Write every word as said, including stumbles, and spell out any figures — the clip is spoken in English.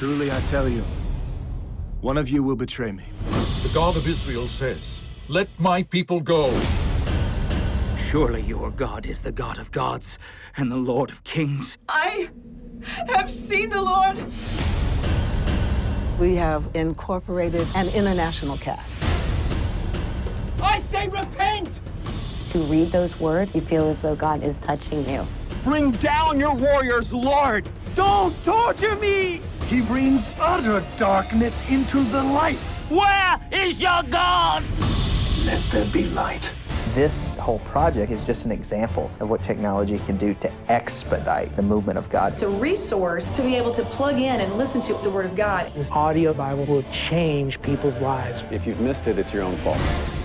Truly I tell you, one of you will betray me. The God of Israel says, "Let my people go." Surely your God is the God of gods and the Lord of kings. I have seen the Lord. We have incorporated an international cast. I say repent! To read those words, you feel as though God is touching you. Bring down your warriors, Lord! Don't torture me! He brings utter darkness into the light. Where is your God? Let there be light. This whole project is just an example of what technology can do to expedite the movement of God. It's a resource to be able to plug in and listen to the Word of God. This audio Bible will change people's lives. If you've missed it, it's your own fault.